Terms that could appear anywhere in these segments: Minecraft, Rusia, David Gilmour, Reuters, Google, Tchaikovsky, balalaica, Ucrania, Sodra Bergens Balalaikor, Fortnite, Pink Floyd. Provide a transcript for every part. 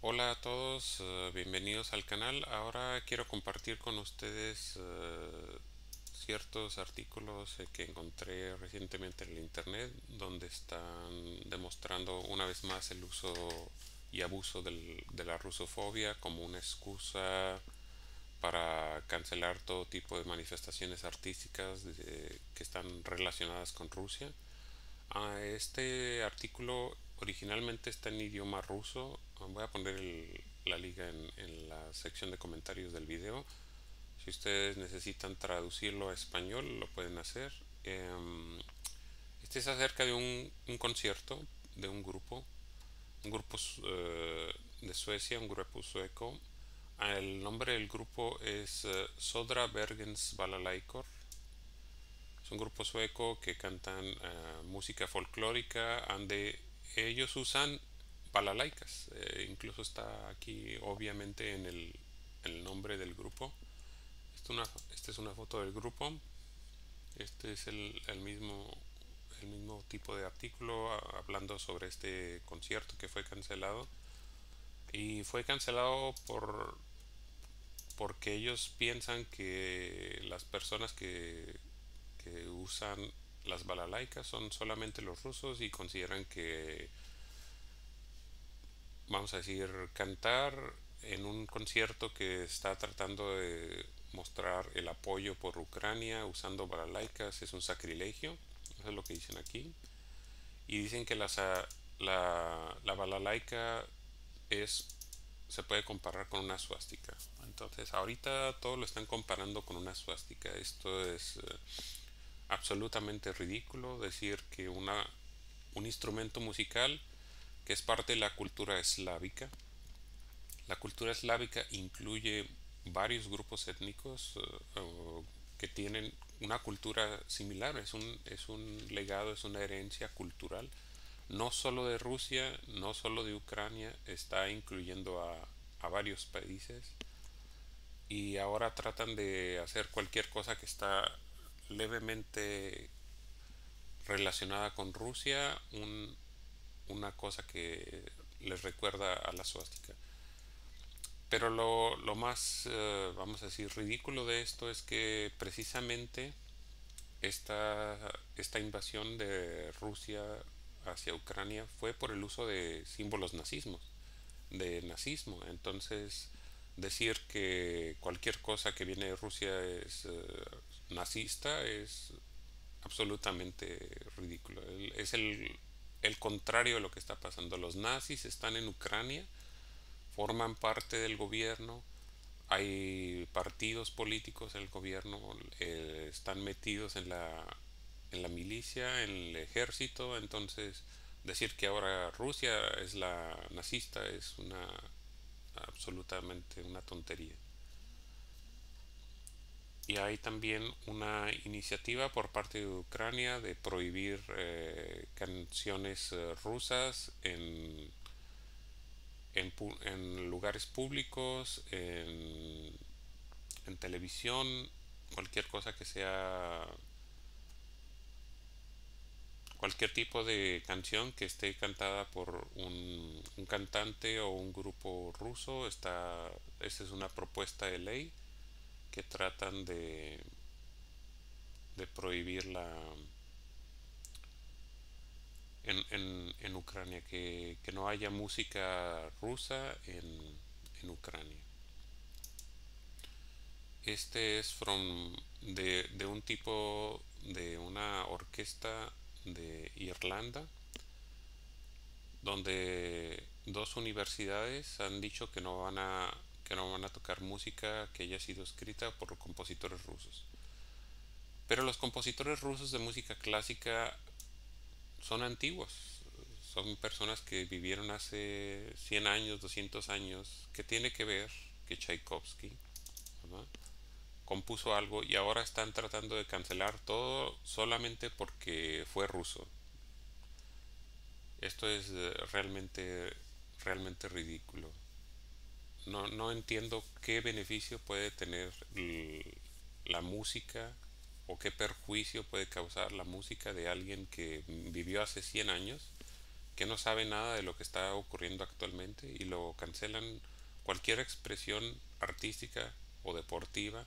Hola a todos, bienvenidos al canal. Ahora quiero compartir con ustedes ciertos artículos que encontré recientemente en el internet, donde están demostrando una vez más el uso y abuso de la rusofobia como una excusa para cancelar todo tipo de manifestaciones artísticas que están relacionadas con Rusia. Este artículo originalmente está en idioma ruso. Voy a poner la liga en la sección de comentarios del video. Si ustedes necesitan traducirlo a español, lo pueden hacer. Este es acerca de un concierto de un grupo de Suecia, un grupo sueco. El nombre del grupo es Sodra Bergens Balalaikor. Es un grupo sueco que cantan música folclórica, donde ellos usan balalaicas. Incluso está aquí obviamente en el nombre del grupo. Esta es una foto del grupo. Este es el mismo tipo de artículo hablando sobre este concierto que fue cancelado. Y fue cancelado porque ellos piensan que las personas que usan las balalaicas son solamente los rusos, y consideran que, vamos a decir, cantar en un concierto que está tratando de mostrar el apoyo por Ucrania usando balalaicas es un sacrilegio. Eso es lo que dicen aquí. Y dicen que la balalaika se puede comparar con una suástica. Entonces ahorita todo lo están comparando con una suástica. Esto es absolutamente ridículo, decir que un instrumento musical que es parte de la cultura eslávica. La cultura eslávica incluye varios grupos étnicos que tienen una cultura similar. Es un legado, es una herencia cultural, no solo de Rusia, no solo de Ucrania, está incluyendo a varios países. Y ahora tratan de hacer cualquier cosa que está levemente relacionada con Rusia, una cosa que les recuerda a la suástica. Pero lo más, vamos a decir, ridículo de esto es que precisamente esta invasión de Rusia hacia Ucrania fue por el uso de símbolos nazismo. Entonces decir que cualquier cosa que viene de Rusia es nazista es absolutamente ridículo. Es el contrario de lo que está pasando. Los nazis están en Ucrania, forman parte del gobierno, hay partidos políticos en el gobierno, están metidos en la milicia, en el ejército. Entonces decir que ahora Rusia es la nazista es absolutamente una tontería. Y hay también una iniciativa por parte de Ucrania de prohibir canciones rusas en lugares públicos, en televisión, cualquier tipo de canción que esté cantada por un cantante o un grupo ruso. Esta es una propuesta de ley que tratan de prohibirla en Ucrania, que no haya música rusa en Ucrania. Este es de un tipo de una orquesta de Irlanda, donde dos universidades han dicho que no van a tocar música que haya sido escrita por compositores rusos. Pero los compositores rusos de música clásica son antiguos, son personas que vivieron hace 100 años, 200 años. ¿Qué tiene que ver que Tchaikovsky, ¿verdad?, compuso algo y ahora están tratando de cancelar todo solamente porque fue ruso? Esto es realmente ridículo. No entiendo qué beneficio puede tener la música o qué perjuicio puede causar la música de alguien que vivió hace 100 años, que no sabe nada de lo que está ocurriendo actualmente y lo cancelan cualquier expresión artística o deportiva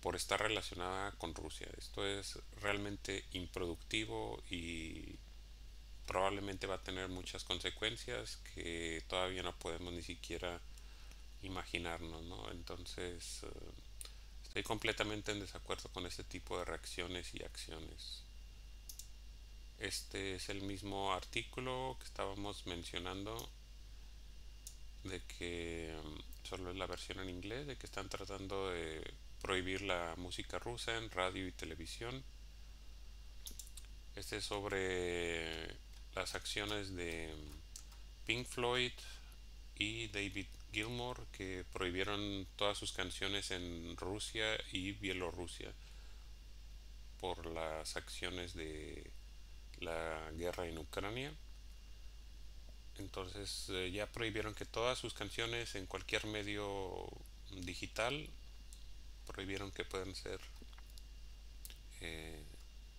por estar relacionada con Rusia. Esto es realmente improductivo y probablemente va a tener muchas consecuencias que todavía no podemos ni siquiera imaginarnos, ¿no? Entonces estoy completamente en desacuerdo con este tipo de reacciones y acciones. Este es el mismo artículo que estábamos mencionando, de que solo es la versión en inglés, de que están tratando de prohibir la música rusa en radio y televisión. Este es sobre las acciones de Pink Floyd y David Gilmour, que prohibieron todas sus canciones en Rusia y Bielorrusia por las acciones de la guerra en Ucrania. Entonces ya prohibieron que todas sus canciones en cualquier medio digital, prohibieron que puedan ser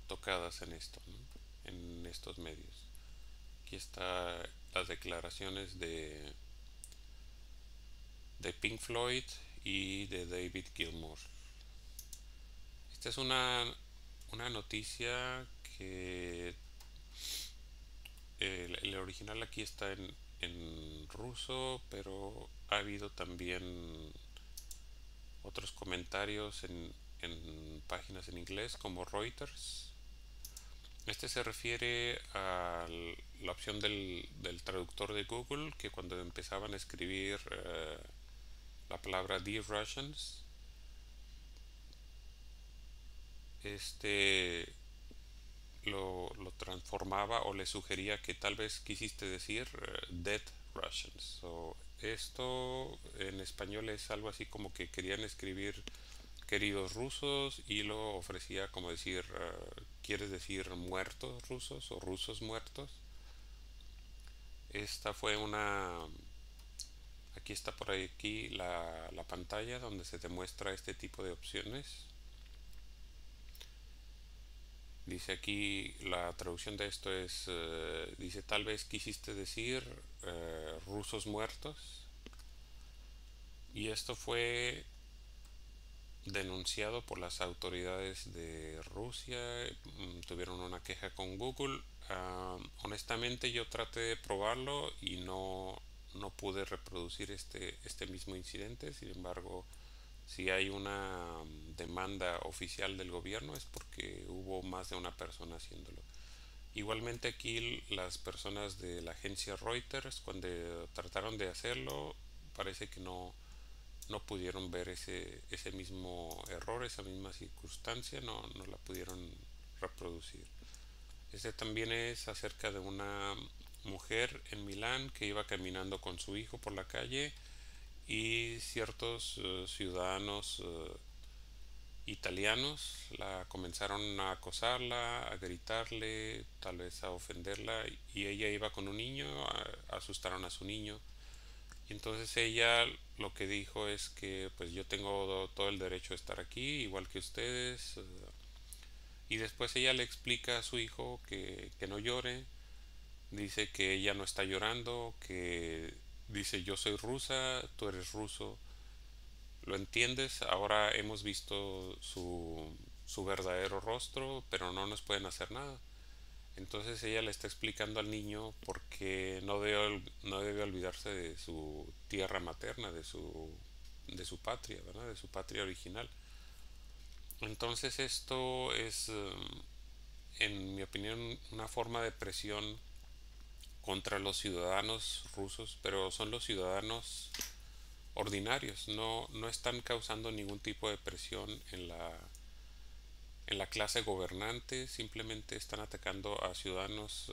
tocadas en esto, ¿no? En estos medios. Aquí están las declaraciones de Pink Floyd y de David Gilmour. Esta es una noticia que el original aquí está en ruso, pero ha habido también otros comentarios en páginas en inglés como Reuters. Este se refiere a la opción del traductor de Google, que cuando empezaban a escribir la palabra The Russians, lo transformaba o le sugería que tal vez quisiste decir Dead Russians. So, esto en español es algo así como que querían escribir queridos rusos y lo ofrecía como decir ¿quieres decir muertos rusos o rusos muertos? Esta fue una... Aquí está por aquí la pantalla donde se demuestra este tipo de opciones. Dice aquí, la traducción de esto es, dice, tal vez quisiste decir rusos muertos. Y esto fue denunciado por las autoridades de Rusia, tuvieron una queja con Google. Honestamente yo traté de probarlo y no pude reproducir este mismo incidente. Sin embargo, si hay una demanda oficial del gobierno es porque hubo más de una persona haciéndolo. Igualmente aquí las personas de la agencia Reuters, cuando trataron de hacerlo, parece que no pudieron ver ese mismo error, esa misma circunstancia, no la pudieron reproducir. Este también es acerca de una mujer en Milán que iba caminando con su hijo por la calle y ciertos ciudadanos italianos la comenzaron a acosarla, a gritarle, tal vez a ofenderla, y ella iba con un niño, asustaron a su niño. Y entonces ella lo que dijo es que pues yo tengo todo el derecho a estar aquí, igual que ustedes. Y después ella le explica a su hijo que no llore, dice que ella no está llorando, que dice yo soy rusa, tú eres ruso, ¿lo entiendes? Ahora hemos visto su verdadero rostro, pero no nos pueden hacer nada. Entonces ella le está explicando al niño por qué no debe olvidarse de su tierra materna, de su patria, ¿verdad? De su patria original. Entonces esto es, en mi opinión, una forma de presión contra los ciudadanos rusos, pero son los ciudadanos ordinarios, no están causando ningún tipo de presión en la clase gobernante, simplemente están atacando a ciudadanos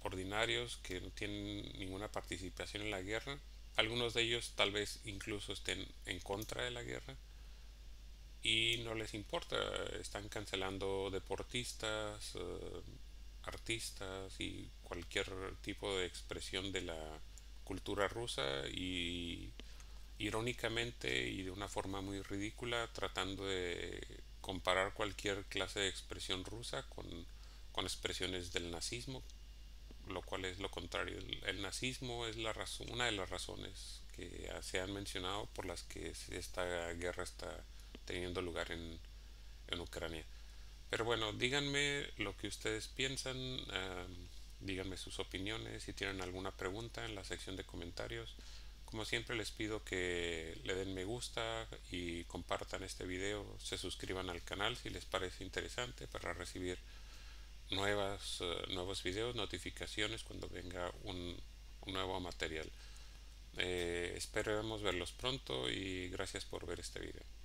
ordinarios que no tienen ninguna participación en la guerra. Algunos de ellos tal vez incluso estén en contra de la guerra y no les importa, están cancelando deportistas, artistas y cualquier tipo de expresión de la cultura rusa, y irónicamente y de una forma muy ridícula tratando de comparar cualquier clase de expresión rusa con expresiones del nazismo, lo cual es lo contrario. El nazismo es la razón, una de las razones que se han mencionado por las que esta guerra está teniendo lugar en Ucrania. Pero bueno, díganme lo que ustedes piensan, díganme sus opiniones, si tienen alguna pregunta en la sección de comentarios. Como siempre les pido que le den me gusta y compartan este video, se suscriban al canal si les parece interesante para recibir nuevos videos, notificaciones cuando venga un nuevo material. Esperemos verlos pronto y gracias por ver este video.